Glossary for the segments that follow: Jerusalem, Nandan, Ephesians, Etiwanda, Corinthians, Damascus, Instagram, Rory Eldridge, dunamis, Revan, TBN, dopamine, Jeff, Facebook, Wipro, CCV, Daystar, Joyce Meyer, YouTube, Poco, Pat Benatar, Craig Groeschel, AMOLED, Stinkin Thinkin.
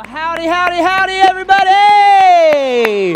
Well, howdy, howdy, howdy, everybody!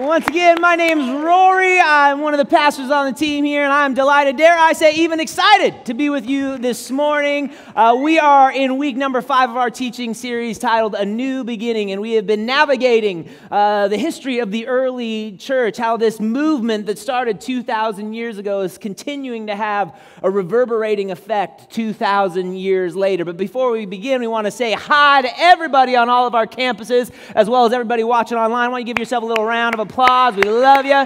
Once again, my name's Rory. I'm one of the pastors on the team here, and I'm delighted, dare I say, even excited to be with you this morning. We are in week number 5 of our teaching series titled A New Beginning, and we have been navigating the history of the early church, how this movement that started 2,000 years ago is continuing to have a reverberating effect 2,000 years later. But before we begin, we want to say hi to everybody on all of our campuses, as well as everybody watching online. Why don't you give yourself a little round of applause? We love you.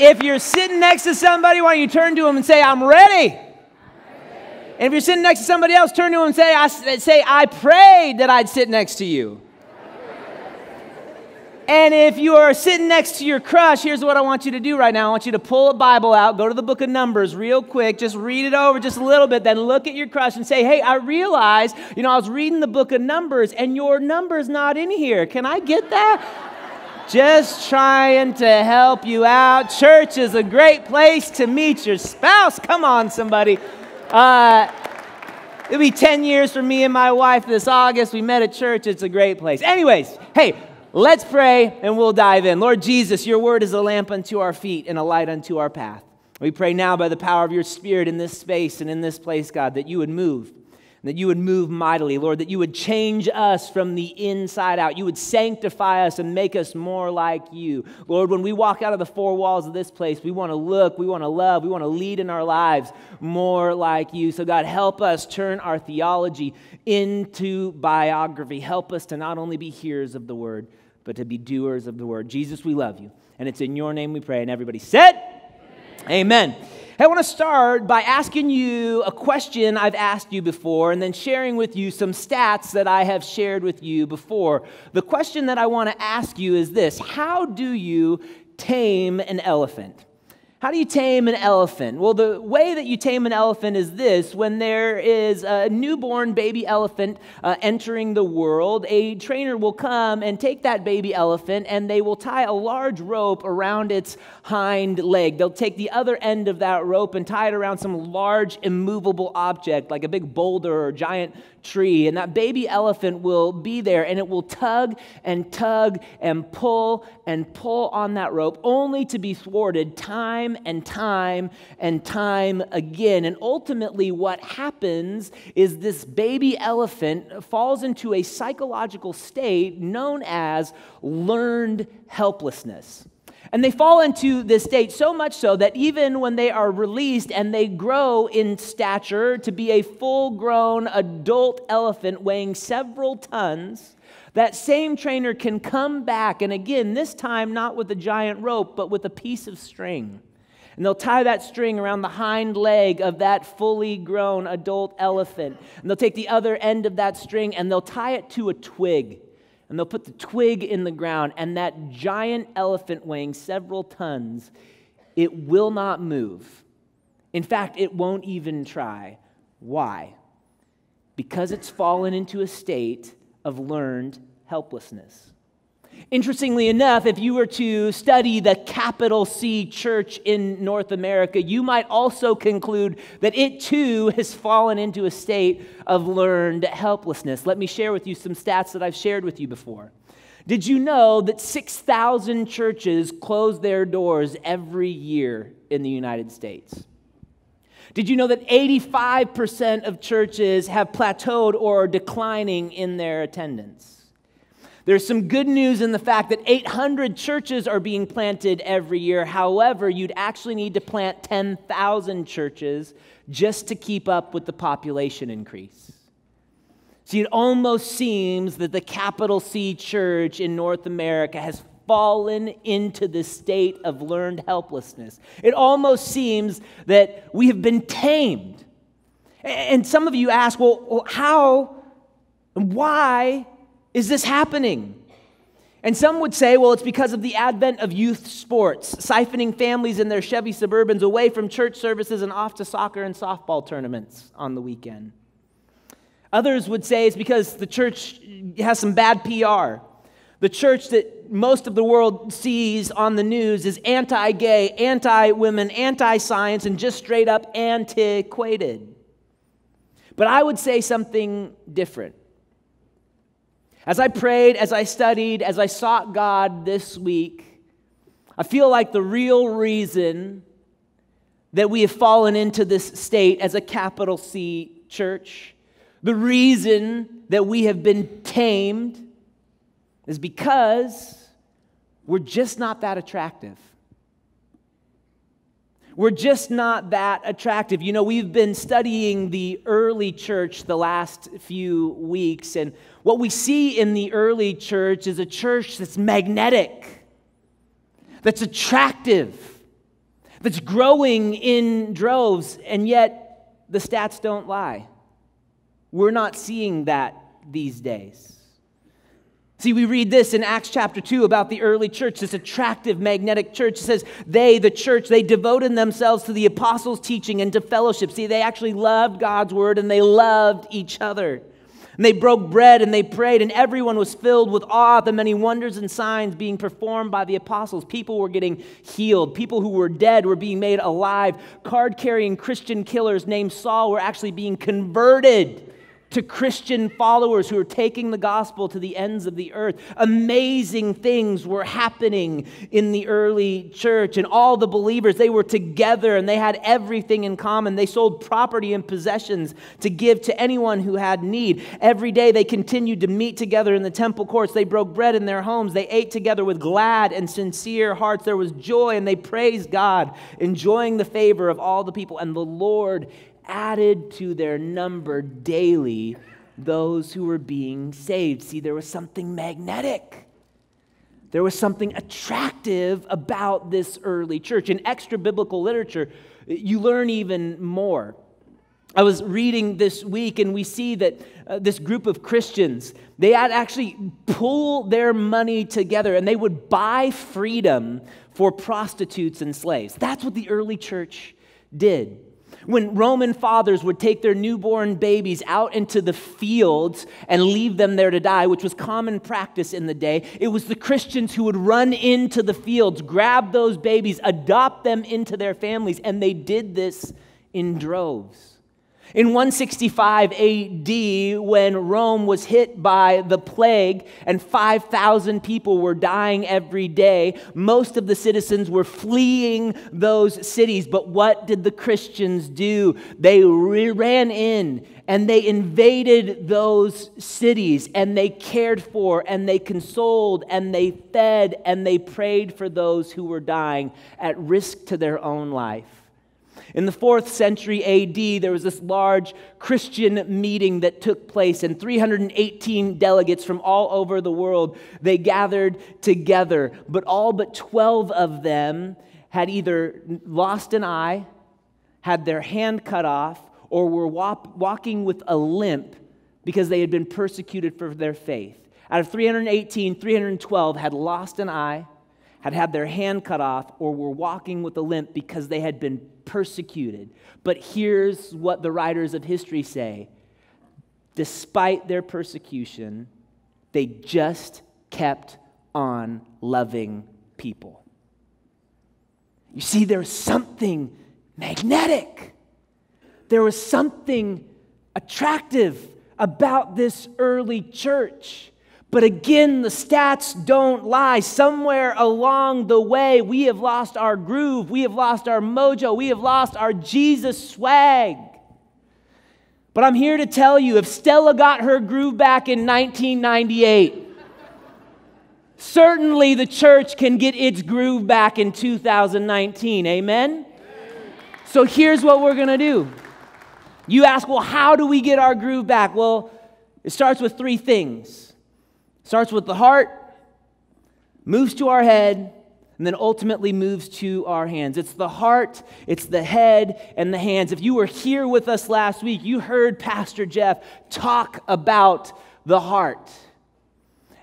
If you're sitting next to somebody, why don't you turn to them and say, I'm ready. And if you're sitting next to somebody else, turn to them and say, I prayed that I'd sit next to you. And if you are sitting next to your crush, here's what I want you to do right now. I want you to pull a Bible out, go to the book of Numbers real quick, just read it over just a little bit, then look at your crush and say, hey, I realized, you know, I was reading the book of Numbers and your number's not in here. Can I get that? Just trying to help you out. Church is a great place to meet your spouse. Come on, somebody. It'll be 10 years for me and my wife this August. We met at church. It's a great place. Anyways, hey, let's pray and we'll dive in. Lord Jesus, your word is a lamp unto our feet and a light unto our path. We pray now by the power of your Spirit in this space and in this place, God, that you would move. That you would move mightily, Lord, that you would change us from the inside out. You would sanctify us and make us more like you. Lord, when we walk out of the four walls of this place, we want to look, we want to love, we want to lead in our lives more like you. So God, help us turn our theology into biography. Help us to not only be hearers of the word, but to be doers of the word. Jesus, we love you. And it's in your name we pray. And everybody said, amen. Amen. I want to start by asking you a question I've asked you before and then sharing with you some stats that I have shared with you before. The question that I want to ask you is this: how do you tame an elephant? How do you tame an elephant? Well, the way that you tame an elephant is this: when there is a newborn baby elephant entering the world, a trainer will come and take that baby elephant and they will tie a large rope around its hind leg. They'll take the other end of that rope and tie it around some large immovable object like a big boulder or giant tree, and that baby elephant will be there and it will tug and pull on that rope only to be thwarted time and time again. And ultimately what happens is this baby elephant falls into a psychological state known as learned helplessness. And they fall into this state so much so that even when they are released and they grow in stature to be a full-grown adult elephant weighing several tons, that same trainer can come back, and again, this time not with a giant rope, but with a piece of string. And they'll tie that string around the hind leg of that fully grown adult elephant. And they'll take the other end of that string and they'll tie it to a twig. And they'll put the twig in the ground, and that giant elephant weighing several tons, it will not move. In fact, it won't even try. Why? Because it's fallen into a state of learned helplessness. Interestingly enough, if you were to study the capital C church in North America, you might also conclude that it too has fallen into a state of learned helplessness. Let me share with you some stats that I've shared with you before. Did you know that 6,000 churches close their doors every year in the United States? Did you know that 85% of churches have plateaued or are declining in their attendance? There's some good news in the fact that 800 churches are being planted every year. However, you'd actually need to plant 10,000 churches just to keep up with the population increase. See, it almost seems that the capital C church in North America has fallen into this state of learned helplessness. It almost seems that we have been tamed. And some of you ask, well, how and why is this happening? And some would say, well, it's because of the advent of youth sports, siphoning families in their Chevy Suburbans away from church services and off to soccer and softball tournaments on the weekend. Others would say it's because the church has some bad PR. The church that most of the world sees on the news is anti-gay, anti-women, anti-science, and just straight up antiquated. But I would say something different. As I prayed, as I studied, as I sought God this week, I feel like the real reason that we have fallen into this state as a capital C church, the reason that we have been tamed, is because we're just not that attractive. We're just not that attractive. You know, we've been studying the early church the last few weeks, and what we see in the early church is a church that's magnetic, that's attractive, that's growing in droves, and yet the stats don't lie. We're not seeing that these days. See, we read this in Acts chapter 2 about the early church, this attractive, magnetic church. It says, they, the church, they devoted themselves to the apostles' teaching and to fellowship. See, they actually loved God's word and they loved each other. And they broke bread and they prayed, and everyone was filled with awe at the many wonders and signs being performed by the apostles. People were getting healed. People who were dead were being made alive. Card-carrying Christian killers named Saul were actually being converted to Christian followers who are taking the gospel to the ends of the earth. Amazing things were happening in the early church, and all the believers, they were together and they had everything in common. They sold property and possessions to give to anyone who had need. Every day they continued to meet together in the temple courts. They broke bread in their homes. They ate together with glad and sincere hearts. There was joy, and they praised God, enjoying the favor of all the people. And the Lord added to their number daily those who were being saved. See, there was something magnetic. There was something attractive about this early church. In extra-biblical literature, you learn even more. I was reading this week, and we see that this group of Christians, they had actually pull their money together, and they would buy freedom for prostitutes and slaves. That's what the early church did. When Roman fathers would take their newborn babies out into the fields and leave them there to die, which was common practice in the day, it was the Christians who would run into the fields, grab those babies, adopt them into their families, and they did this in droves. In 165 AD, when Rome was hit by the plague and 5,000 people were dying every day, most of the citizens were fleeing those cities. But what did the Christians do? They ran in and they invaded those cities, and they cared for and they consoled and they fed and they prayed for those who were dying at risk to their own life. In the 4th century AD, there was this large Christian meeting that took place, and 318 delegates from all over the world, they gathered together, but all but 12 of them had either lost an eye, had their hand cut off, or were walking with a limp because they had been persecuted for their faith. Out of 318, 312 had lost an eye, had their hand cut off, or were walking with a limp because they had been persecuted. But here's what the writers of history say. Despite their persecution, they just kept on loving people. You see, there was something magnetic. There was something attractive about this early church. But again, the stats don't lie. Somewhere along the way, we have lost our groove. We have lost our mojo. We have lost our Jesus swag. But I'm here to tell you, if Stella got her groove back in 1998, certainly the church can get its groove back in 2019. Amen? So here's what we're going to do. You ask, well, how do we get our groove back? Well, it starts with three things. Starts with the heart, moves to our head, and then ultimately moves to our hands. It's the heart, it's the head, and the hands. If you were here with us last week, you heard Pastor Jeff talk about the heart.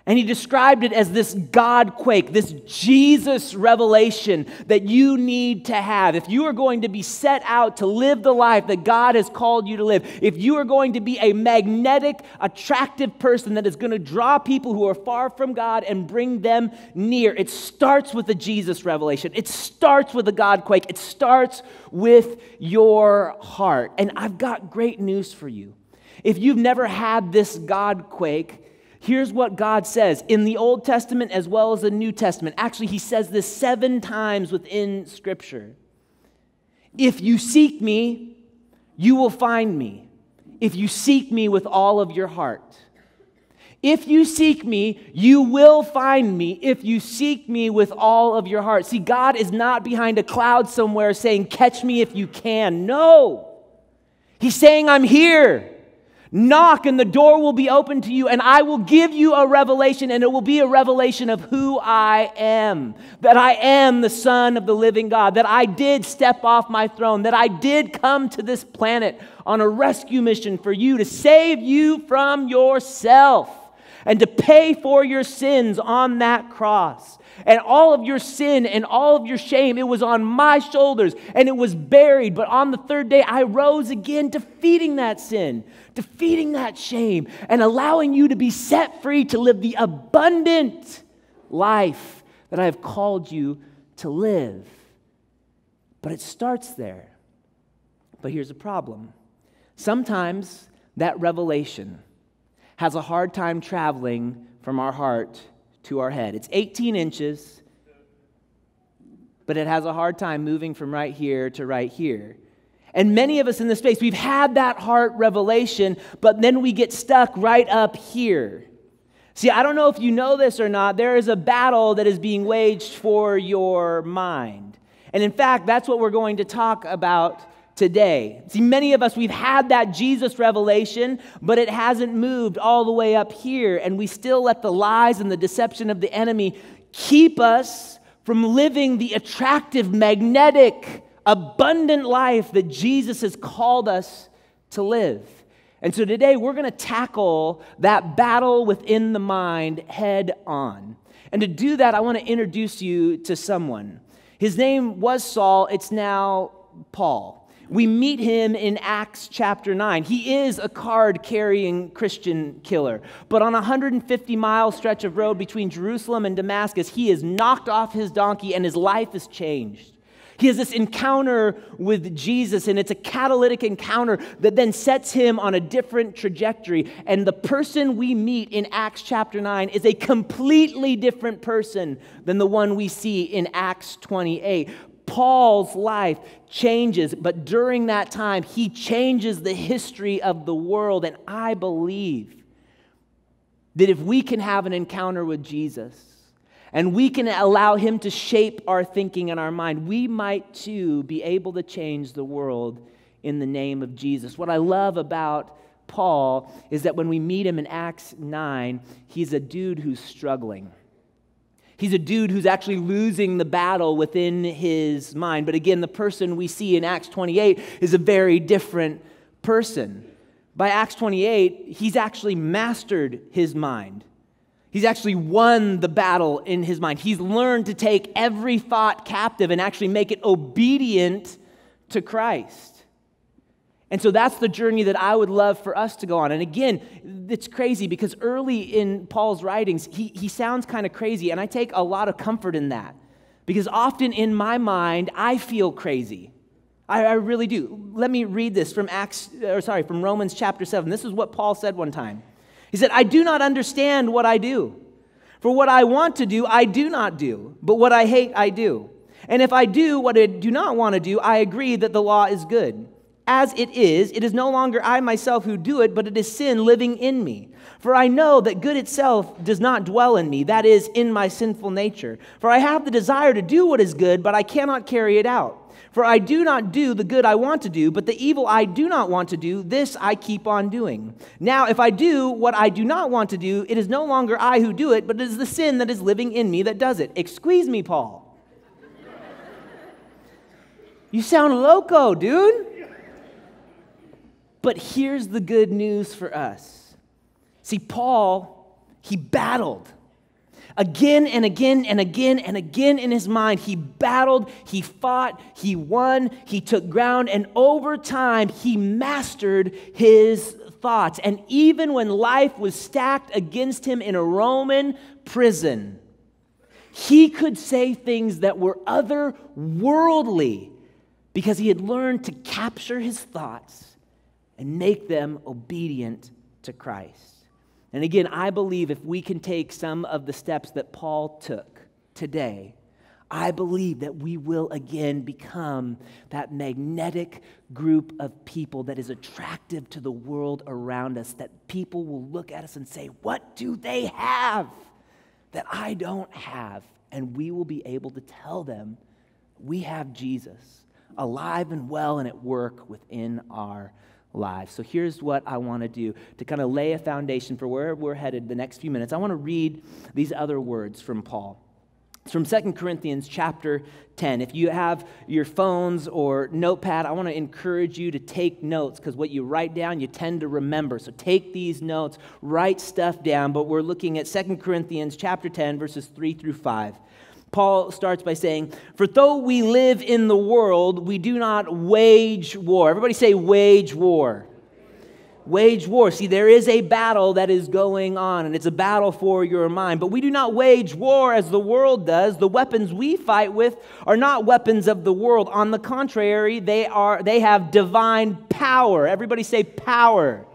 And he described it as this God quake, this Jesus revelation that you need to have. If you are going to be set out to live the life that God has called you to live, if you are going to be a magnetic, attractive person that is going to draw people who are far from God and bring them near, it starts with the Jesus revelation. It starts with the God quake. It starts with your heart. And I've got great news for you. If you've never had this God quake, Here's what God says in the Old Testament as well as the New Testament. Actually, he says this 7 times within Scripture. If you seek me, you will find me. If you seek me with all of your heart. If you seek me, you will find me. If you seek me with all of your heart. See, God is not behind a cloud somewhere saying, catch me if you can. No. He's saying, I'm here. Knock and the door will be open to you, and I will give you a revelation, and it will be a revelation of who I am. That I am the Son of the living God. That I did step off my throne. That I did come to this planet on a rescue mission for you, to save you from yourself and to pay for your sins on that cross. And all of your sin and all of your shame, it was on my shoulders, and it was buried. But on the 3rd day, I rose again, defeating that sin, defeating that shame, and allowing you to be set free to live the abundant life that I have called you to live. But it starts there. But here's a problem. Sometimes that revelation has a hard time traveling from our heart to our head. It's 18 inches, but it has a hard time moving from right here to right here. And many of us in this space, we've had that heart revelation, but then we get stuck right up here. See, I don't know if you know this or not, there is a battle that is being waged for your mind. And in fact, that's what we're going to talk about today. See, many of us, we've had that Jesus revelation, but it hasn't moved all the way up here, and we still let the lies and the deception of the enemy keep us from living the attractive, magnetic, abundant life that Jesus has called us to live. And so today, we're going to tackle that battle within the mind head on. And to do that, I want to introduce you to someone. His name was Saul. It's now Paul. We meet him in Acts chapter 9. He is a card-carrying Christian killer. But on a 150-mile stretch of road between Jerusalem and Damascus, he is knocked off his donkey and his life is changed. He has this encounter with Jesus, and it's a catalytic encounter that then sets him on a different trajectory. And the person we meet in Acts chapter 9 is a completely different person than the one we see in Acts 28. Paul's life changes, but during that time, he changes the history of the world. And I believe that if we can have an encounter with Jesus and we can allow him to shape our thinking and our mind, we might too be able to change the world in the name of Jesus. What I love about Paul is that when we meet him in Acts 9, he's a dude who's struggling. He's a dude who's actually losing the battle within his mind. But again, the person we see in Acts 28 is a very different person. By Acts 28, he's actually mastered his mind. He's actually won the battle in his mind. He's learned to take every thought captive and actually make it obedient to Christ. And so that's the journey that I would love for us to go on. And again, it's crazy because early in Paul's writings, he sounds kind of crazy, and I take a lot of comfort in that because often in my mind, I feel crazy. I really do. Let me read this from from Romans chapter 7. This is what Paul said one time. He said, "I do not understand what I do. For what I want to do, I do not do, but what I hate, I do. And if I do what I do not want to do, I agree that the law is good. As it is no longer I myself who do it, but it is sin living in me. For I know that good itself does not dwell in me, that is, in my sinful nature. For I have the desire to do what is good, but I cannot carry it out. For I do not do the good I want to do, but the evil I do not want to do, this I keep on doing. Now, if I do what I do not want to do, it is no longer I who do it, but it is the sin that is living in me that does it." Excuse me, Paul. You sound loco, dude. But here's the good news for us. See, Paul, he battled. Again and again and again and again in his mind, he battled, he fought, he won, he took ground, and over time, he mastered his thoughts. And even when life was stacked against him in a Roman prison, he could say things that were otherworldly because he had learned to capture his thoughts and make them obedient to Christ. And again, I believe if we can take some of the steps that Paul took today, I believe that we will again become that magnetic group of people that is attractive to the world around us, that people will look at us and say, what do they have that I don't have? And we will be able to tell them, we have Jesus, alive and well and at work within our lives. So here's what I want to do to kind of lay a foundation for where we're headed the next few minutes. I want to read these other words from Paul. It's from 2 Corinthians chapter 10. If you have your phones or notepad, I want to encourage you to take notes, because what you write down, you tend to remember. So take these notes, write stuff down. But we're looking at 2 Corinthians chapter 10, verses 3 through 5. Paul starts by saying, "For though we live in the world, we do not wage war." Everybody say wage war. Wage war. See, there is a battle that is going on, and it's a battle for your mind. But we do not wage war as the world does. The weapons we fight with are not weapons of the world. On the contrary, they have divine power. Everybody say power.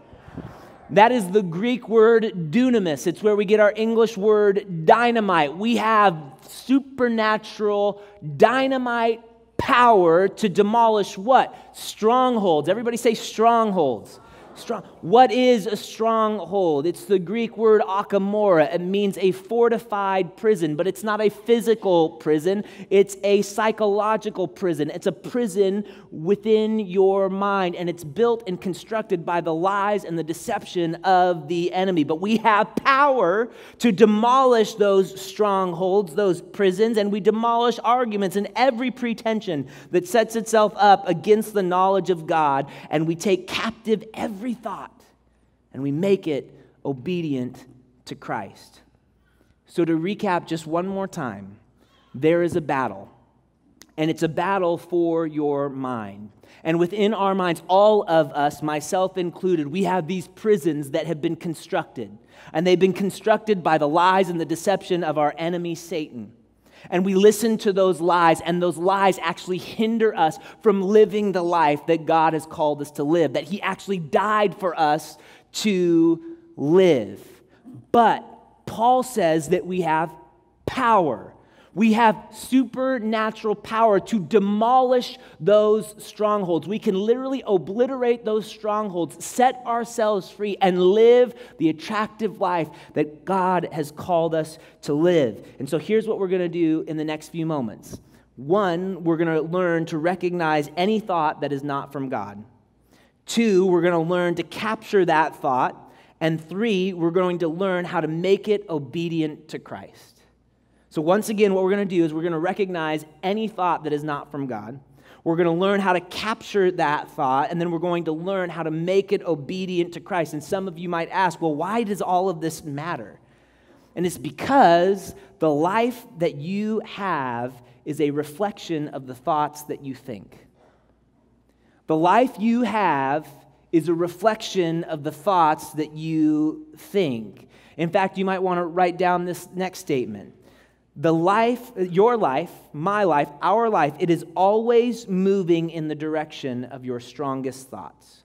That is the Greek word dunamis. It's where we get our English word dynamite. We have supernatural dynamite power to demolish what? Strongholds. Everybody say strongholds. Strong. What is a stronghold? It's the Greek word akamora. It means a fortified prison, but it's not a physical prison. It's a psychological prison. It's a prison within your mind, and it's built and constructed by the lies and the deception of the enemy. But we have power to demolish those strongholds, those prisons, and we demolish arguments and every pretension that sets itself up against the knowledge of God, and we take captive every thought, and we make it obedient to Christ. So to recap just one more time, there is a battle, and it's a battle for your mind. And within our minds, all of us, myself included, we have these prisons that have been constructed, and they've been constructed by the lies and the deception of our enemy, Satan. And we listen to those lies, and those lies actually hinder us from living the life that God has called us to live, that He actually died for us to live. But Paul says that we have power. We have supernatural power to demolish those strongholds. We can literally obliterate those strongholds, set ourselves free, and live the attractive life that God has called us to live. And so here's what we're going to do in the next few moments. One, we're going to learn to recognize any thought that is not from God. Two, we're going to learn to capture that thought. And three, we're going to learn how to make it obedient to Christ. So once again, what we're going to do is we're going to recognize any thought that is not from God. We're going to learn how to capture that thought, and then we're going to learn how to make it obedient to Christ. And some of you might ask, well, why does all of this matter? And it's because the life that you have is a reflection of the thoughts that you think. The life you have is a reflection of the thoughts that you think. In fact, you might want to write down this next statement. The life, your life, my life, our life, it is always moving in the direction of your strongest thoughts.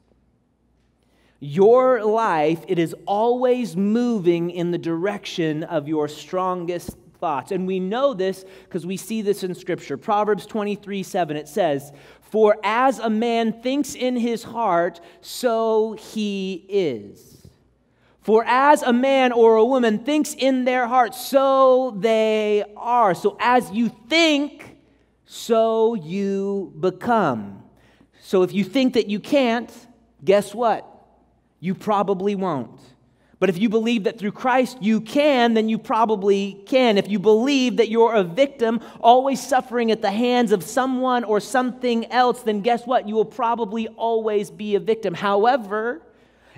Your life, it is always moving in the direction of your strongest thoughts. And we know this because we see this in Scripture. Proverbs 23:7, it says, "For as a man thinks in his heart, so he is." For as a man or a woman thinks in their heart, so they are. So as you think, so you become. So if you think that you can't, guess what? You probably won't. But if you believe that through Christ you can, then you probably can. If you believe that you're a victim, always suffering at the hands of someone or something else, then guess what? You will probably always be a victim. However,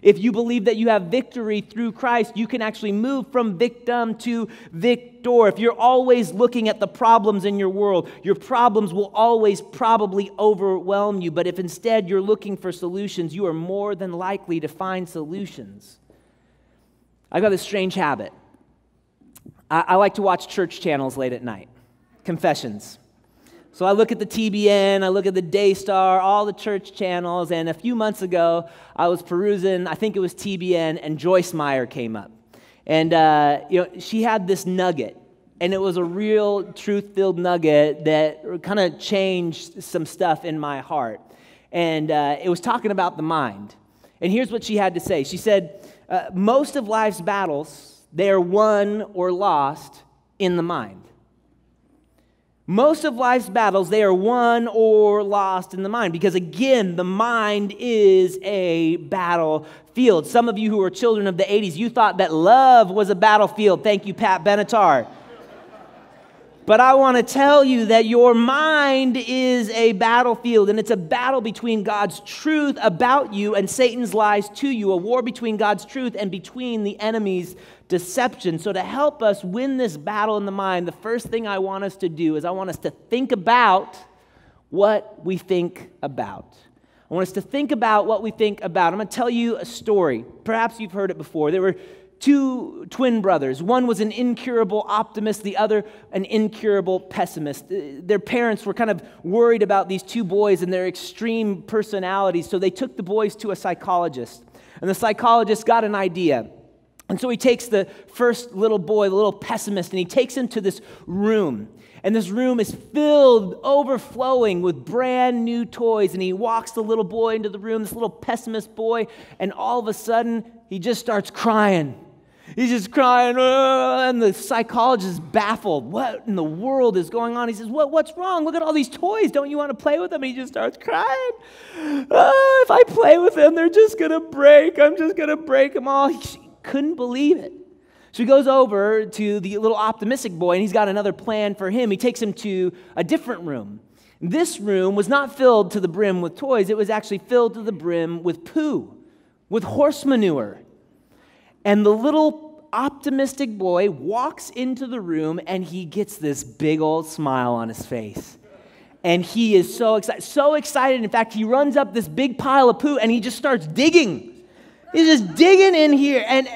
if you believe that you have victory through Christ, you can actually move from victim to victor. If you're always looking at the problems in your world, your problems will always probably overwhelm you. But if instead you're looking for solutions, you are more than likely to find solutions. I've got this strange habit. I like to watch church channels late at night. Confessions. So I look at the TBN, I look at the Daystar, all the church channels, and a few months ago, I was perusing, I think it was TBN, and Joyce Meyer came up. And she had this nugget, and it was a real truth-filled nugget that kind of changed some stuff in my heart. And it was talking about the mind. And here's what she had to say. She said, most of life's battles, they are won or lost in the mind. Most of life's battles, they are won or lost in the mind. Because again, the mind is a battlefield. Some of you who are children of the 80s, you thought that love was a battlefield. Thank you, Pat Benatar. But I want to tell you that your mind is a battlefield, and it's a battle between God's truth about you and Satan's lies to you, a war between God's truth and between the enemy's deception. So to help us win this battle in the mind, the first thing I want us to do is I want us to think about what we think about. I want us to think about what we think about. I'm going to tell you a story. Perhaps you've heard it before. There were two twin brothers. One was an incurable optimist, the other an incurable pessimist. Their parents were kind of worried about these two boys and their extreme personalities, so they took the boys to a psychologist. And the psychologist got an idea. And so he takes the first little boy, the little pessimist, and he takes him to this room. And this room is filled, overflowing with brand new toys. And he walks the little boy into the room, this little pessimist boy, and all of a sudden, he just starts crying. He's just crying, and the psychologist is baffled. What in the world is going on? He says, what's wrong? Look at all these toys. Don't you want to play with them? And he just starts crying. Oh, if I play with them, they're just going to break. I'm just going to break them all. He couldn't believe it. So he goes over to the little optimistic boy, and he's got another plan for him. He takes him to a different room. This room was not filled to the brim with toys. It was actually filled to the brim with poo, with horse manure. And the little optimistic boy walks into the room, and he gets this big old smile on his face. And he is so excited. In fact, he runs up this big pile of poo, and he just starts digging. He's just digging in here, and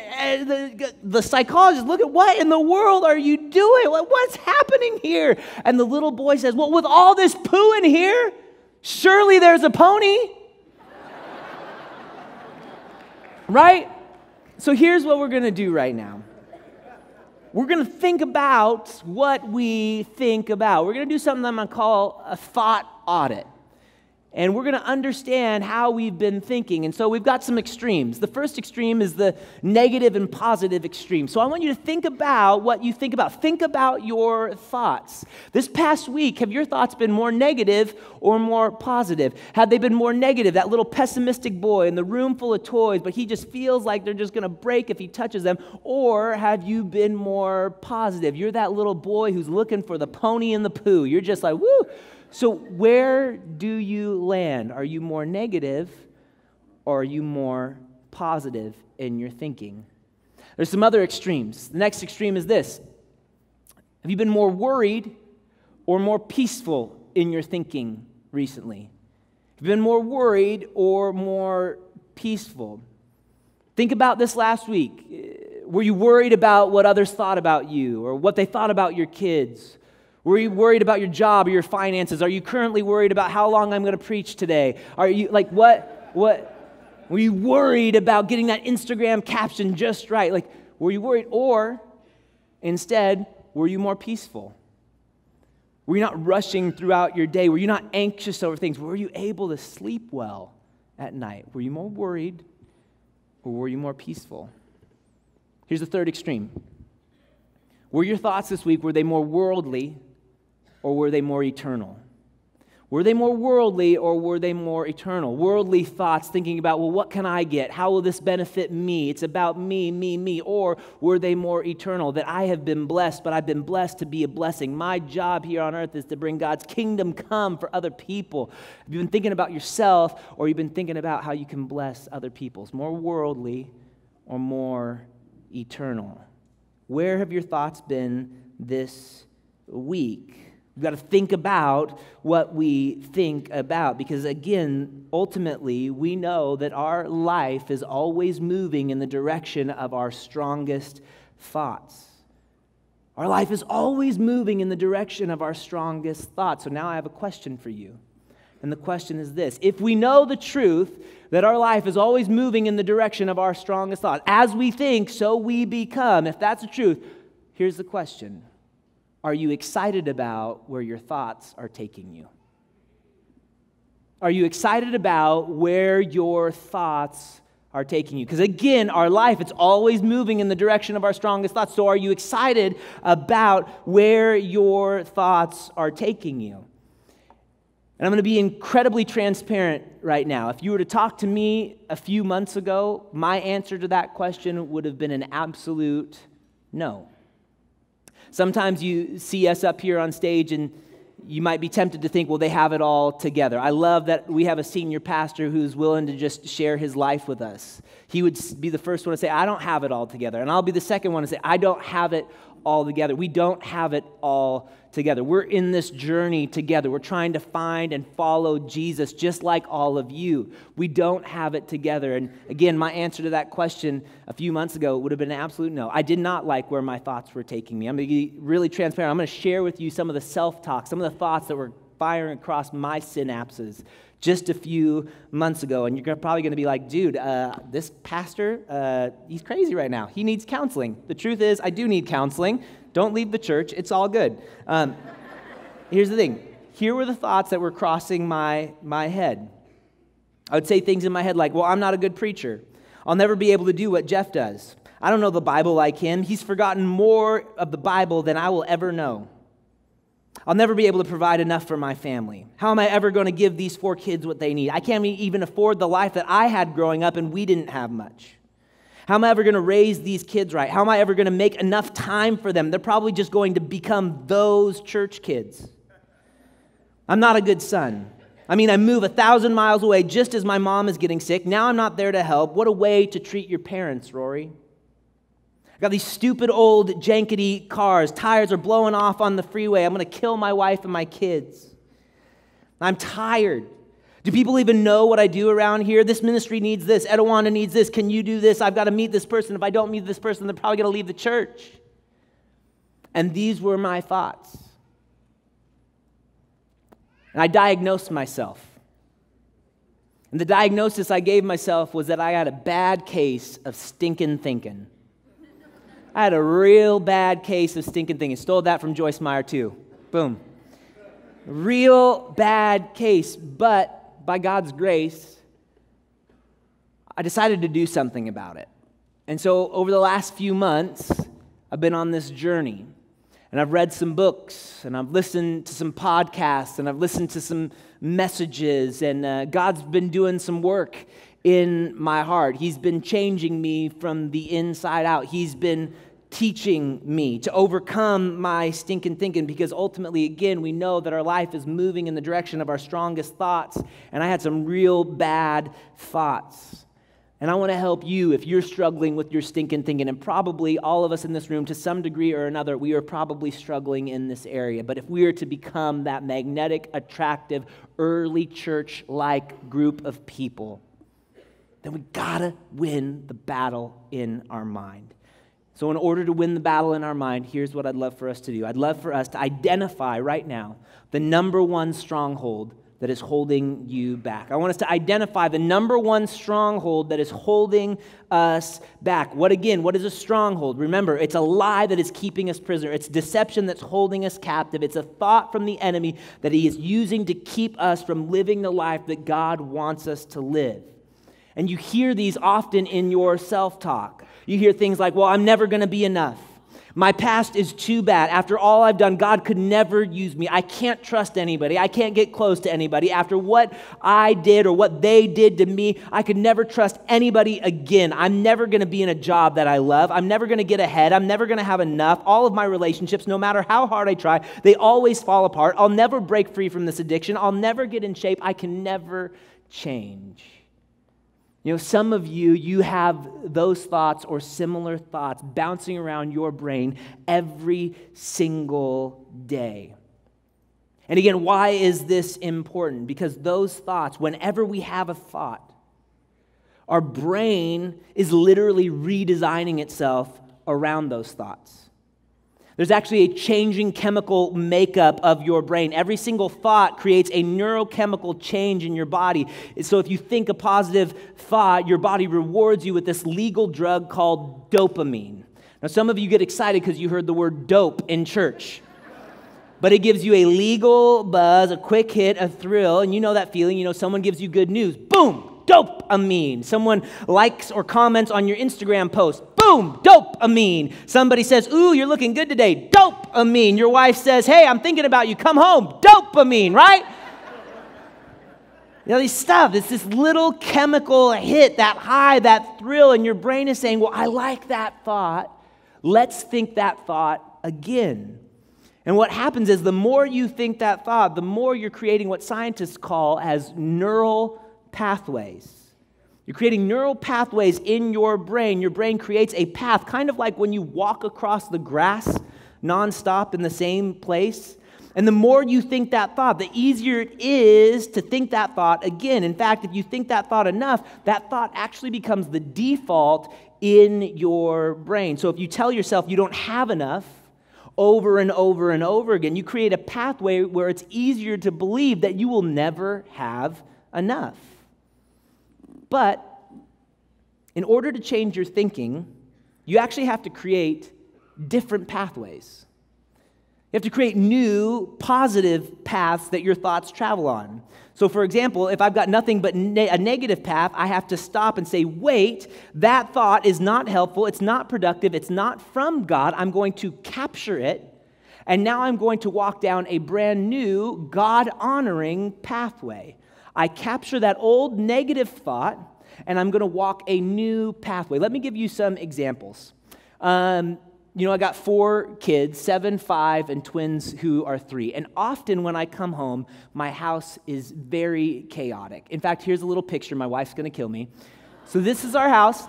the psychologist, look at what in the world are you doing? What's happening here? And the little boy says, well, with all this poo in here, surely there's a pony. Right? So here's what we're going to do right now. We're going to think about what we think about. We're going to do something I'm going to call a thought audit. And we're going to understand how we've been thinking. And so we've got some extremes. The first extreme is the negative and positive extreme. So I want you to think about what you think about. Think about your thoughts. This past week, have your thoughts been more negative or more positive? Have they been more negative? That little pessimistic boy in the room full of toys, but he just feels like they're just going to break if he touches them. Or have you been more positive? You're that little boy who's looking for the pony in the poo. You're just like, woo! So where do you land? Are you more negative or are you more positive in your thinking? There's some other extremes. The next extreme is this. Have you been more worried or more peaceful in your thinking recently? Have you been more worried or more peaceful? Think about this last week. Were you worried about what others thought about you or what they thought about your kids? Were you worried about your job or your finances? Are you currently worried about how long I'm going to preach today? Are you like, what, were you worried about getting that Instagram caption just right? Like, were you worried? Or instead, were you more peaceful? Were you not rushing throughout your day? Were you not anxious over things? Were you able to sleep well at night? Were you more worried or were you more peaceful? Here's the third extreme. Were your thoughts this week, were they more worldly? Or were they more eternal? Were they more worldly or were they more eternal? Worldly thoughts thinking about, well, what can I get? How will this benefit me? It's about me. Or were they more eternal? That I have been blessed, but I've been blessed to be a blessing. My job here on earth is to bring God's kingdom come for other people. Have you been thinking about yourself or you've been thinking about how you can bless other people? It's more worldly or more eternal? Where have your thoughts been this week? We've got to think about what we think about because, again, ultimately, we know that our life is always moving in the direction of our strongest thoughts. Our life is always moving in the direction of our strongest thoughts. So now I have a question for you. And the question is this: if we know the truth that our life is always moving in the direction of our strongest thought, as we think, so we become, if that's the truth, here's the question. Are you excited about where your thoughts are taking you? Are you excited about where your thoughts are taking you? Because again, our life, it's always moving in the direction of our strongest thoughts. So are you excited about where your thoughts are taking you? And I'm going to be incredibly transparent right now. If you were to talk to me a few months ago, my answer to that question would have been an absolute no. Sometimes you see us up here on stage and you might be tempted to think, well, they have it all together. I love that we have a senior pastor who's willing to just share his life with us. He would be the first one to say, I don't have it all together. And I'll be the second one to say, I don't have it all together. We don't have it all together. We're in this journey together. We're trying to find and follow Jesus just like all of you. We don't have it together. And again, my answer to that question a few months ago would have been an absolute no. I did not like where my thoughts were taking me. I'm going to be really transparent. I'm going to share with you some of the self-talk, some of the thoughts that were firing across my synapses just a few months ago. And you're probably going to be like, dude, this pastor, he's crazy right now. He needs counseling. The truth is, I do need counseling. Don't leave the church. It's all good. Here's the thing. Here were the thoughts that were crossing my head. I would say things in my head like, well, I'm not a good preacher. I'll never be able to do what Jeff does. I don't know the Bible like him. He's forgotten more of the Bible than I will ever know. I'll never be able to provide enough for my family. How am I ever going to give these 4 kids what they need? I can't even afford the life that I had growing up, and we didn't have much. How am I ever going to raise these kids right? How am I ever going to make enough time for them? They're probably just going to become those church kids. I'm not a good son. I mean, I move 1,000 miles away just as my mom is getting sick. Now I'm not there to help. What a way to treat your parents, Rory. Got these stupid old jankety cars. Tires are blowing off on the freeway. I'm going to kill my wife and my kids. I'm tired. Do people even know what I do around here? This ministry needs this. Etiwanda needs this. Can you do this? I've got to meet this person. If I don't meet this person, they're probably going to leave the church. And these were my thoughts. And I diagnosed myself. And the diagnosis I gave myself was that I had a bad case of stinkin' thinkin'. I had a real bad case of stinking thinking. Stole that from Joyce Meyer too. Boom. Real bad case. But by God's grace, I decided to do something about it. And so over the last few months, I've been on this journey. And I've read some books, and I've listened to some podcasts, and I've listened to some messages, and God's been doing some work in my heart. He's been changing me from the inside out. He's been teaching me to overcome my stinking thinking, because ultimately, again, we know that our life is moving in the direction of our strongest thoughts, and I had some real bad thoughts. And I want to help you if you're struggling with your stinking thinking, and probably all of us in this room, to some degree or another, we are probably struggling in this area. But if we are to become that magnetic, attractive, early church-like group of people, then we gotta win the battle in our mind. So in order to win the battle in our mind, here's what I'd love for us to do. I'd love for us to identify right now the #1 stronghold that is holding you back. I want us to identify the #1 stronghold that is holding us back. What is a stronghold? Remember, it's a lie that is keeping us prisoner. It's deception that's holding us captive. It's a thought from the enemy that he is using to keep us from living the life that God wants us to live. And you hear these often in your self-talk. You hear things like, well, I'm never going to be enough. My past is too bad. After all I've done, God could never use me. I can't trust anybody. I can't get close to anybody. After what I did or what they did to me, I could never trust anybody again. I'm never going to be in a job that I love. I'm never going to get ahead. I'm never going to have enough. All of my relationships, no matter how hard I try, they always fall apart. I'll never break free from this addiction. I'll never get in shape. I can never change. You know, some of you, you have those thoughts or similar thoughts bouncing around your brain every single day. And again, why is this important? Because those thoughts, whenever we have a thought, our brain is literally redesigning itself around those thoughts. There's actually a changing chemical makeup of your brain. Every single thought creates a neurochemical change in your body. So if you think a positive thought, your body rewards you with this legal drug called dopamine. Now, some of you get excited because you heard the word dope in church. But it gives you a legal buzz, a quick hit, a thrill, and you know that feeling. You know, someone gives you good news. Boom! Dopamine. Someone likes or comments on your Instagram post. Boom! Dopamine. Somebody says, ooh, you're looking good today. Dopamine. Your wife says, hey, I'm thinking about you. Come home. Dopamine, right? You know, this stuff, it's this little chemical hit, that high, that thrill, and your brain is saying, well, I like that thought. Let's think that thought again. And what happens is the more you think that thought, the more you're creating what scientists call as neural pathways. You're creating neural pathways in your brain. Your brain creates a path, kind of like when you walk across the grass nonstop in the same place. And the more you think that thought, the easier it is to think that thought again. In fact, if you think that thought enough, that thought actually becomes the default in your brain. So if you tell yourself you don't have enough over and over and over again, you create a pathway where it's easier to believe that you will never have enough. But in order to change your thinking, you actually have to create different pathways. You have to create new, positive paths that your thoughts travel on. So for example, if I've got nothing but a negative path, I have to stop and say, wait, that thought is not helpful, it's not productive, it's not from God. I'm going to capture it, and now I'm going to walk down a brand new, God-honoring pathway. I capture that old negative thought, and I'm going to walk a new pathway. Let me give you some examples. You know, I got 4 kids, 7, 5, and twins who are 3. And often when I come home, my house is very chaotic. In fact, here's a little picture. My wife's going to kill me. So this is our house,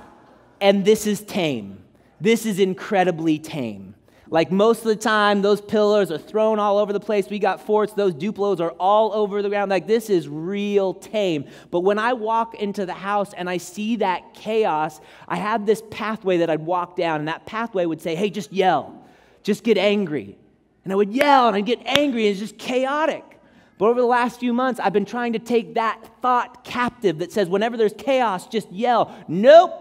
and this is tame. This is incredibly tame. Like most of the time, those pillows are thrown all over the place. We got forts. Those Duplos are all over the ground. Like, this is real tame. But when I walk into the house and I see that chaos, I have this pathway that I'd walk down, and that pathway would say, hey, just yell. Just get angry. And I would yell, and I'd get angry, and it's just chaotic. But over the last few months, I've been trying to take that thought captive that says whenever there's chaos, just yell. Nope.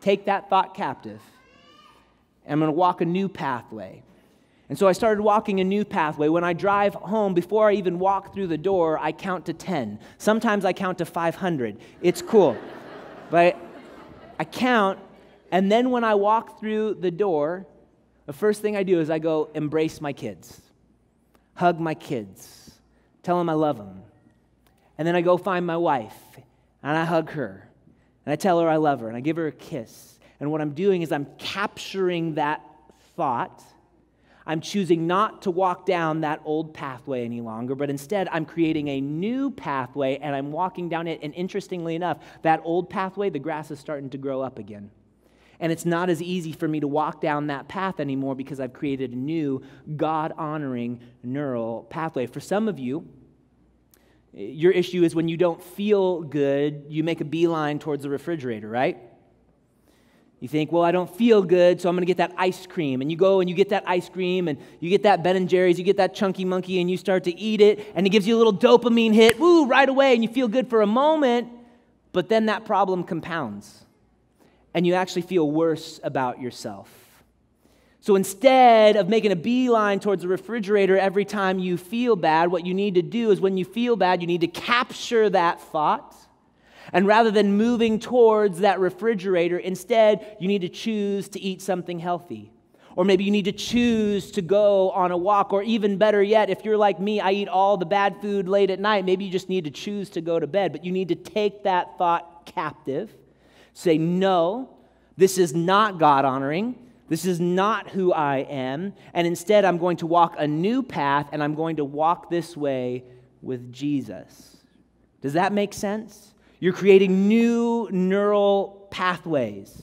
Take that thought captive. And I'm going to walk a new pathway. And so I started walking a new pathway. When I drive home, before I even walk through the door, I count to 10. Sometimes I count to 500. It's cool. But I count, and then when I walk through the door, the first thing I do is I go embrace my kids, hug my kids, tell them I love them. And then I go find my wife, and I hug her, and I tell her I love her, and I give her a kiss. And what I'm doing is I'm capturing that thought. I'm choosing not to walk down that old pathway any longer, but instead I'm creating a new pathway, and I'm walking down it. And interestingly enough, that old pathway, the grass is starting to grow up again. And it's not as easy for me to walk down that path anymore because I've created a new God-honoring neural pathway. For some of you, your issue is when you don't feel good, you make a beeline towards the refrigerator, right? You think, well, I don't feel good, so I'm going to get that ice cream. And you go and you get that ice cream, and you get that Ben & Jerry's, you get that Chunky Monkey, and you start to eat it, and it gives you a little dopamine hit, woo, right away, and you feel good for a moment, but then that problem compounds, and you actually feel worse about yourself. So instead of making a beeline towards the refrigerator every time you feel bad, what you need to do is when you feel bad, you need to capture that thought. And rather than moving towards that refrigerator, instead, you need to choose to eat something healthy. Or maybe you need to choose to go on a walk. Or even better yet, if you're like me, I eat all the bad food late at night. Maybe you just need to choose to go to bed. But you need to take that thought captive. Say, no, this is not God-honoring. This is not who I am. And instead, I'm going to walk a new path, and I'm going to walk this way with Jesus. Does that make sense? You're creating new neural pathways.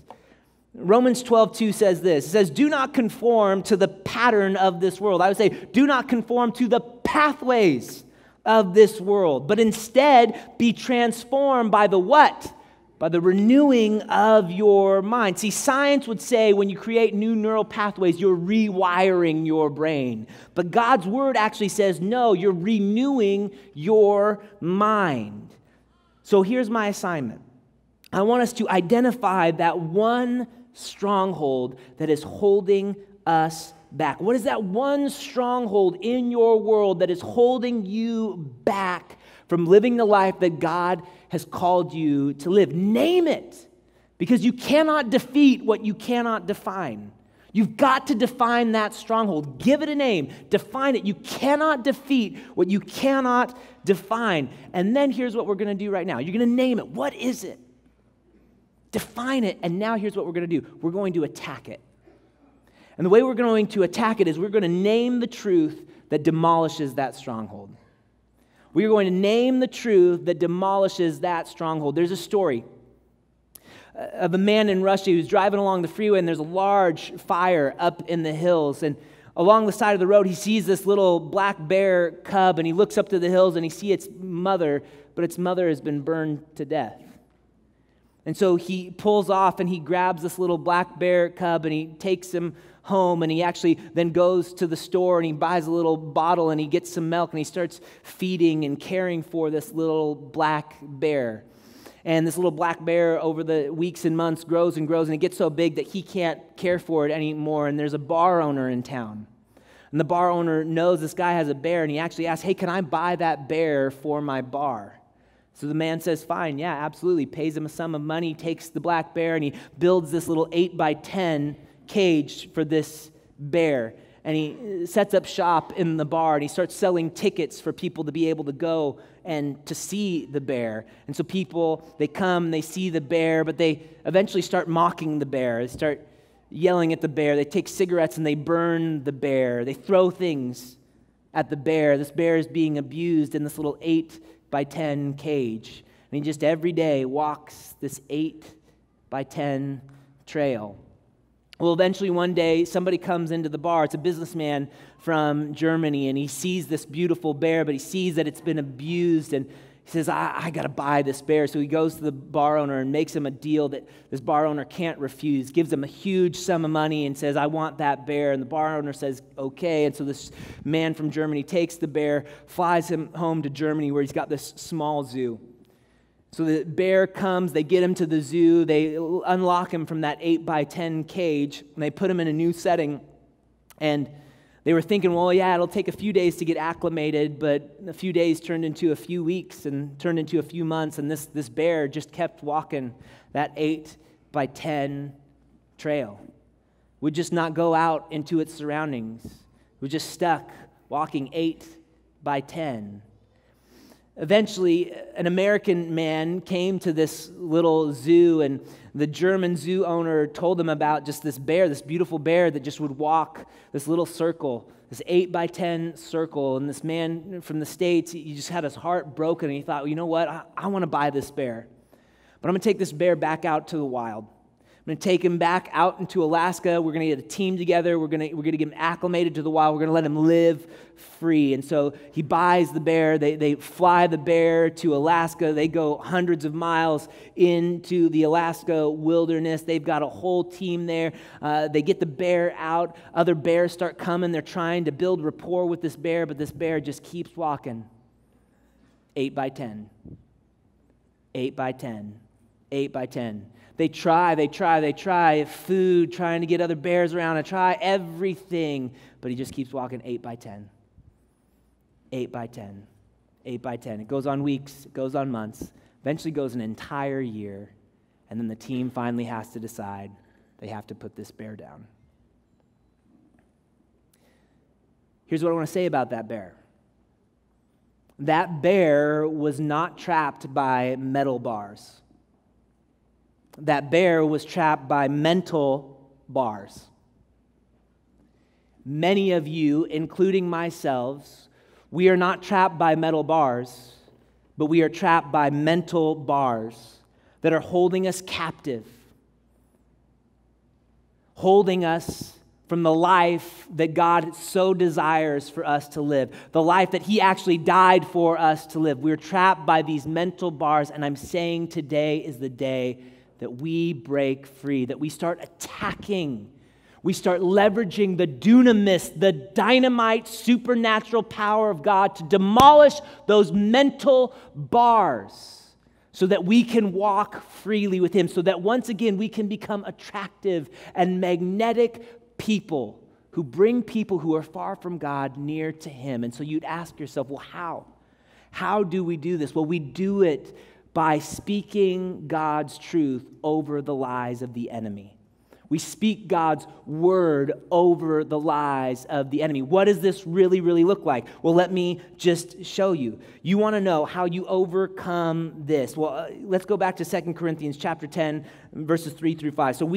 Romans 12:2 says this. It says, do not conform to the pattern of this world. I would say, do not conform to the pathways of this world, but instead be transformed by the what? by the renewing of your mind. See, science would say when you create new neural pathways, you're rewiring your brain. But God's word actually says, no, you're renewing your mind. So here's my assignment. I want us to identify that one stronghold that is holding us back. What is that one stronghold in your world that is holding you back from living the life that God has called you to live? Name it, because you cannot defeat what you cannot define. You've got to define that stronghold. Give it a name. Define it. You cannot defeat what you cannot define. And then here's what we're going to do right now. You're going to name it. What is it? Define it. And now here's what we're going to do. We're going to attack it. And the way we're going to attack it is we're going to name the truth that demolishes that stronghold. We are going to name the truth that demolishes that stronghold. There's a story of a man in Russia who's driving along the freeway, and there's a large fire up in the hills. And along the side of the road, he sees this little black bear cub, and he looks up to the hills, and he sees its mother, but its mother has been burned to death. And so he pulls off, and he grabs this little black bear cub, and he takes him home, and he actually then goes to the store and he buys a little bottle and he gets some milk and he starts feeding and caring for this little black bear. And this little black bear over the weeks and months grows and grows, and it gets so big that he can't care for it anymore. And there's a bar owner in town. And the bar owner knows this guy has a bear, and he actually asks, hey, can I buy that bear for my bar? So the man says, fine, yeah, absolutely. Pays him a sum of money, takes the black bear, and he builds this little 8x10 cage for this bear, and he sets up shop in the bar, and he starts selling tickets for people to be able to go and to see the bear. And so people, they come, they see the bear, but they eventually start mocking the bear. They start yelling at the bear. They take cigarettes and they burn the bear. They throw things at the bear. This bear is being abused in this little 8x10 cage, and he just every day walks this 8x10 trail. Well, eventually one day, somebody comes into the bar. It's a businessman from Germany, and he sees this beautiful bear, but he sees that it's been abused, and he says, I got to buy this bear. So he goes to the bar owner and makes him a deal that this bar owner can't refuse, gives him a huge sum of money and says, I want that bear. And the bar owner says, okay. And so this man from Germany takes the bear, flies him home to Germany where he's got this small zoo. So the bear comes, they get him to the zoo, they unlock him from that 8x10 cage, and they put him in a new setting. And they were thinking, well, yeah, it'll take a few days to get acclimated, but a few days turned into a few weeks and turned into a few months, and this bear just kept walking that 8x10 trail. Would just not go out into its surroundings. We're just stuck walking 8x10. Eventually, an American man came to this little zoo, and the German zoo owner told him about just this bear, this beautiful bear that just would walk this little circle, this 8x10 circle. And this man from the States, he just had his heart broken, and he thought, well, you know what, I want to buy this bear, but I'm going to take this bear back out to the wild. I'm going to take him back out into Alaska. We're going to get a team together. We're going to get him acclimated to the wild. We're going to let him live free. And so he buys the bear. They fly the bear to Alaska. They go hundreds of miles into the Alaska wilderness. They've got a whole team there. They get the bear out. Other bears start coming. They're trying to build rapport with this bear, but this bear just keeps walking. 8x10. 8x10. 8x10. They try, food, trying to get other bears around, and try everything, but he just keeps walking 8x10. 8x10. 8x10. It goes on weeks, it goes on months, eventually goes an entire year, and then the team finally has to decide they have to put this bear down. Here's what I want to say about that bear. That bear was not trapped by metal bars. That bear was trapped by mental bars. Many of you, including myself, we are not trapped by metal bars, but we are trapped by mental bars that are holding us captive, holding us from the life that God so desires for us to live, the life that he actually died for us to live. We're trapped by these mental bars, and I'm saying today is the day that we break free, that we start attacking. We start leveraging the dunamis, the dynamite supernatural power of God to demolish those mental bars so that we can walk freely with him, so that once again we can become attractive and magnetic people who bring people who are far from God near to him. And so you'd ask yourself, well, how? How do we do this? Well, we do it by speaking God's truth over the lies of the enemy. We speak God's word over the lies of the enemy. What does this really look like? Well, let me just show you. You want to know how you overcome this? Well, let's go back to 2 Corinthians chapter 10, verses 3 through 5. So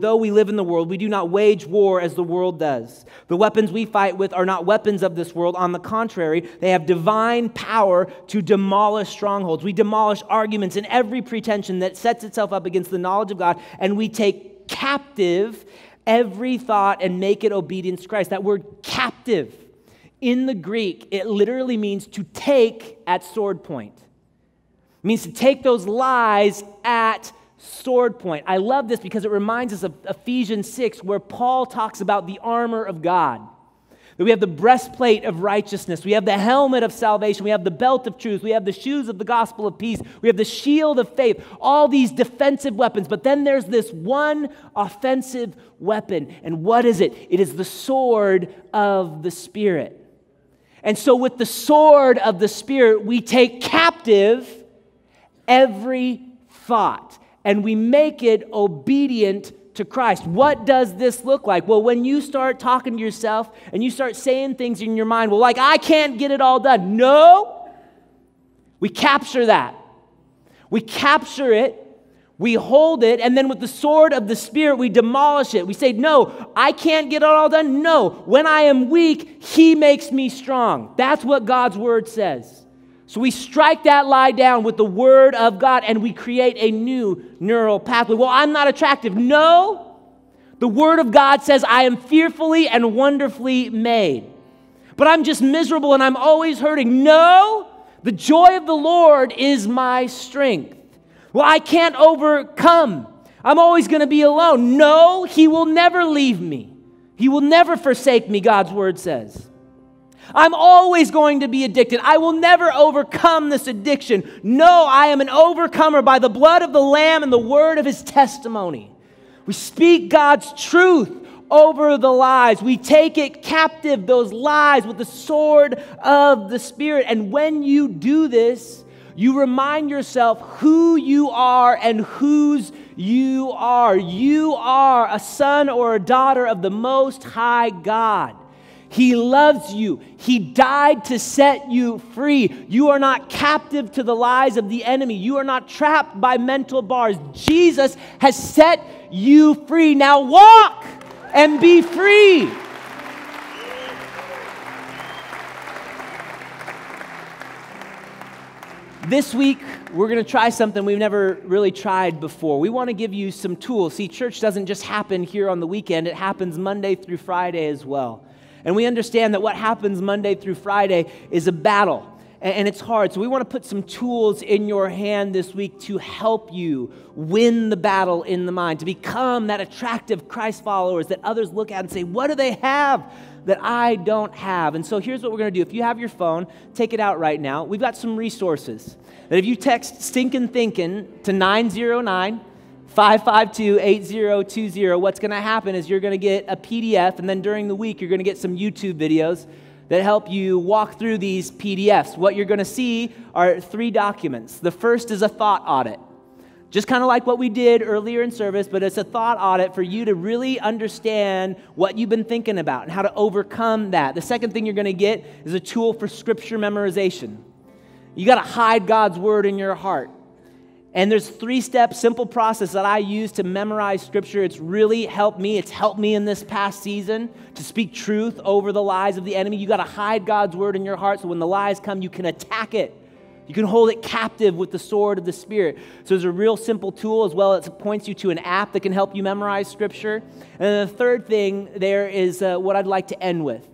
though we live in the world, we do not wage war as the world does. The weapons we fight with are not weapons of this world. On the contrary, they have divine power to demolish strongholds. We demolish arguments and every pretension that sets itself up against the knowledge of God, and we take captive every thought and make it obedience to Christ. That word captive in the Greek, it literally means to take at sword point. It means to take those lies at sword point. I love this because it reminds us of Ephesians 6, where Paul talks about the armor of God. That we have the breastplate of righteousness. We have the helmet of salvation. We have the belt of truth. We have the shoes of the gospel of peace. We have the shield of faith. All these defensive weapons. But then there's this one offensive weapon. And what is it? It is the sword of the Spirit. And so with the sword of the Spirit, we take captive every thought. And we make it obedient to Christ. What does this look like? Well, when you start talking to yourself and you start saying things in your mind, well, like, I can't get it all done. No! We capture that. We capture it. We hold it. And then with the sword of the Spirit, we demolish it. We say, no, I can't get it all done. No. When I am weak, he makes me strong. That's what God's word says. So we strike that lie down with the word of God, and we create a new neural pathway. Well, I'm not attractive. No, the word of God says I am fearfully and wonderfully made. But I'm just miserable and I'm always hurting. No, the joy of the Lord is my strength. Well, I can't overcome. I'm always going to be alone. No, he will never leave me. He will never forsake me, God's word says. I'm always going to be addicted. I will never overcome this addiction. No, I am an overcomer by the blood of the Lamb and the word of his testimony. We speak God's truth over the lies. We take it captive, those lies, with the sword of the Spirit. And when you do this, you remind yourself who you are and whose you are. You are a son or a daughter of the Most High God. He loves you. He died to set you free. You are not captive to the lies of the enemy. You are not trapped by mental bars. Jesus has set you free. Now walk and be free. This week, we're going to try something we've never really tried before. We want to give you some tools. See, church doesn't just happen here on the weekend. It happens Monday through Friday as well. And we understand that what happens Monday through Friday is a battle, and it's hard. So we want to put some tools in your hand this week to help you win the battle in the mind, to become that attractive Christ followers that others look at and say, what do they have that I don't have? And so here's what we're going to do. If you have your phone, take it out right now. We've got some resources that if you text Stinkin Thinkin to 909, 552-8020, what's going to happen is you're going to get a PDF, and then during the week, you're going to get some YouTube videos that help you walk through these PDFs. What you're going to see are three documents. The first is a thought audit, just kind of like what we did earlier in service, but it's a thought audit for you to really understand what you've been thinking about and how to overcome that. The second thing you're going to get is a tool for scripture memorization. You got to hide God's word in your heart. And there's three-step simple process that I use to memorize Scripture. It's really helped me. It's helped me in this past season to speak truth over the lies of the enemy. You got to hide God's word in your heart so when the lies come, you can attack it. You can hold it captive with the sword of the Spirit. So it's a real simple tool as well. It points you to an app that can help you memorize Scripture. And then the third thing there is what I'd like to end with.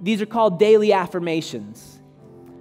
These are called daily affirmations.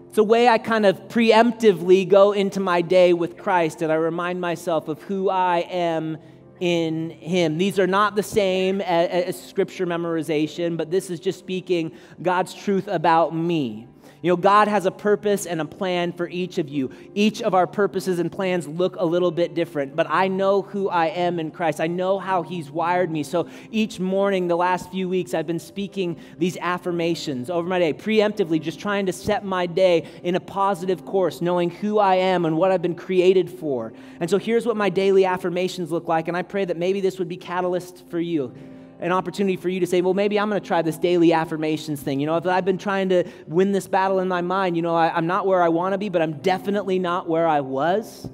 It's a way I kind of preemptively go into my day with Christ, and I remind myself of who I am in Him. These are not the same as Scripture memorization, but this is just speaking God's truth about me. You know, God has a purpose and a plan for each of you. Each of our purposes and plans look a little bit different, but I know who I am in Christ. I know how He's wired me. So each morning, the last few weeks, I've been speaking these affirmations over my day, preemptively, just trying to set my day in a positive course, knowing who I am and what I've been created for. And so here's what my daily affirmations look like, and I pray that maybe this would be catalyst for you. An opportunity for you to say, well, maybe I'm going to try this daily affirmations thing. You know, if I've been trying to win this battle in my mind, you know, I'm not where I want to be, but I'm definitely not where I was.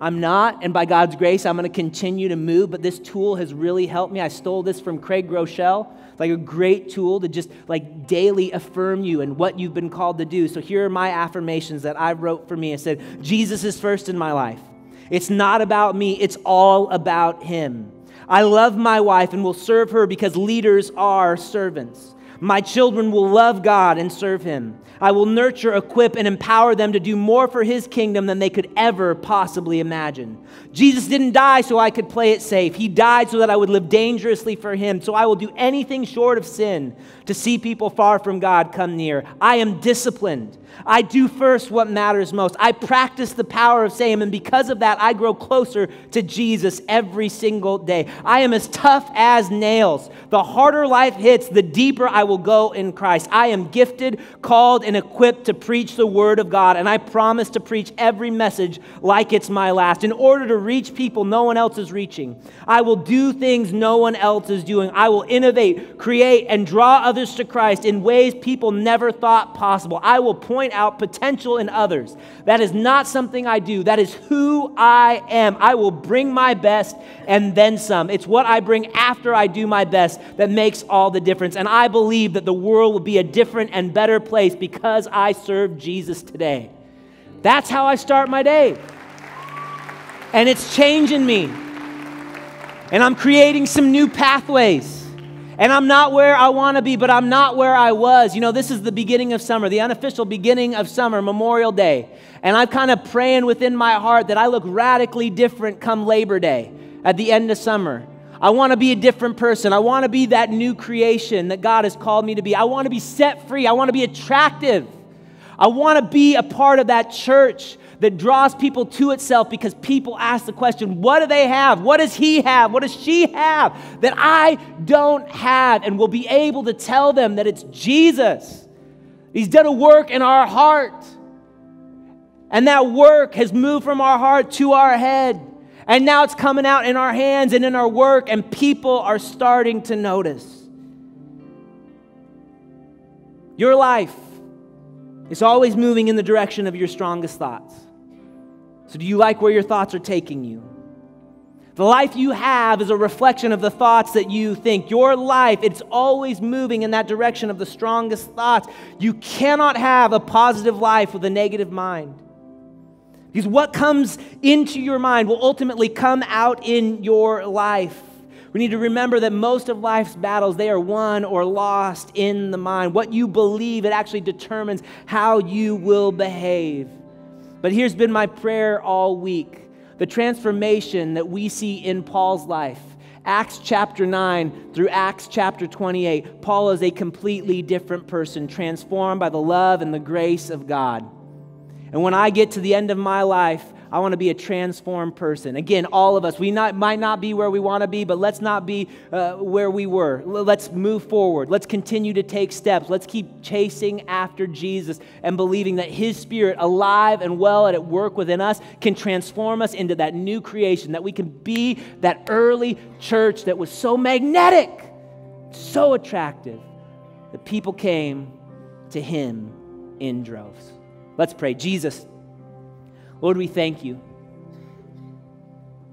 I'm not, and by God's grace, I'm going to continue to move, but this tool has really helped me. I stole this from Craig Groeschel, like a great tool to just like daily affirm you and what you've been called to do. So here are my affirmations that I wrote for me. I said, Jesus is first in my life. It's not about me. It's all about Him. I love my wife and will serve her because leaders are servants. My children will love God and serve Him. I will nurture, equip, and empower them to do more for His kingdom than they could ever possibly imagine. Jesus didn't die so I could play it safe. He died so that I would live dangerously for Him. So I will do anything short of sin to see people far from God come near. I am disciplined. I do first what matters most. I practice the power of saying, and because of that, I grow closer to Jesus every single day. I am as tough as nails. The harder life hits, the deeper I will go in Christ. I am gifted, called, and equipped to preach the Word of God, and I promise to preach every message like it's my last in order to reach people no one else is reaching. I will do things no one else is doing. I will innovate, create, and draw others to Christ in ways people never thought possible. I will point out potential in others. That is not something I do. That is who I am. I will bring my best and then some. It's what I bring after I do my best that makes all the difference, and I believe that the world will be a different and better place because I serve Jesus today. That's how I start my day. And it's changing me. And I'm creating some new pathways. And I'm not where I want to be, but I'm not where I was. You know, this is the beginning of summer, the unofficial beginning of summer, Memorial Day. And I'm kind of praying within my heart that I look radically different come Labor Day at the end of summer. I want to be a different person. I want to be that new creation that God has called me to be. I want to be set free. I want to be attractive. I want to be a part of that church that draws people to itself because people ask the question, what do they have? What does he have? What does she have that I don't have? And we'll be able to tell them that it's Jesus. He's done a work in our heart. And that work has moved from our heart to our head. And now it's coming out in our hands and in our work, and people are starting to notice. Your life is always moving in the direction of your strongest thoughts. So do you like where your thoughts are taking you? The life you have is a reflection of the thoughts that you think. Your life, it's always moving in that direction of the strongest thoughts. You cannot have a positive life with a negative mind. Because what comes into your mind will ultimately come out in your life. We need to remember that most of life's battles, they are won or lost in the mind. What you believe, it actually determines how you will behave. But here's been my prayer all week. The transformation that we see in Paul's life, Acts chapter 9 through Acts chapter 28, Paul is a completely different person, transformed by the love and the grace of God. And when I get to the end of my life, I want to be a transformed person. Again, all of us, might not be where we want to be, but let's not be where we were. Let's move forward. Let's continue to take steps. Let's keep chasing after Jesus and believing that His Spirit, alive and well and at work within us, can transform us into that new creation, that we can be that early church that was so magnetic, so attractive, that people came to Him in droves. Let's pray. Jesus, Lord, we thank You.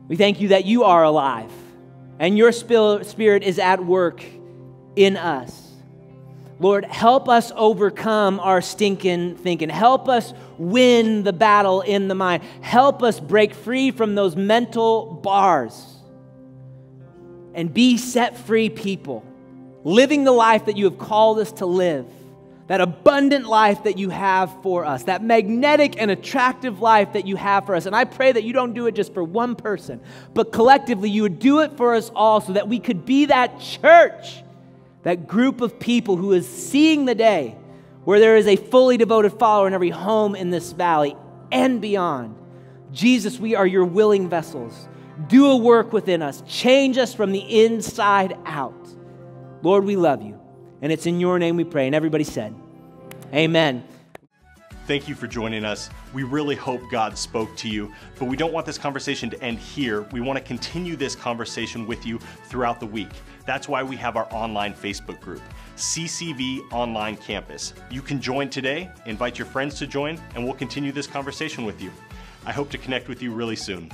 We thank You that You are alive and Your Spirit is at work in us. Lord, help us overcome our stinkin' thinking. Help us win the battle in the mind. Help us break free from those mental bars and be set free people, living the life that you have called us to live, that abundant life that you have for us, that magnetic and attractive life that you have for us. And I pray that you don't do it just for one person, but collectively you would do it for us all so that we could be that church, that group of people who is seeing the day where there is a fully devoted follower in every home in this valley and beyond. Jesus, we are your willing vessels. Do a work within us. Change us from the inside out. Lord, we love you. And it's in your name we pray. And everybody said, amen. Thank you for joining us. We really hope God spoke to you, but we don't want this conversation to end here. We want to continue this conversation with you throughout the week. That's why we have our online Facebook group, CCV Online Campus. You can join today, invite your friends to join, and we'll continue this conversation with you. I hope to connect with you really soon.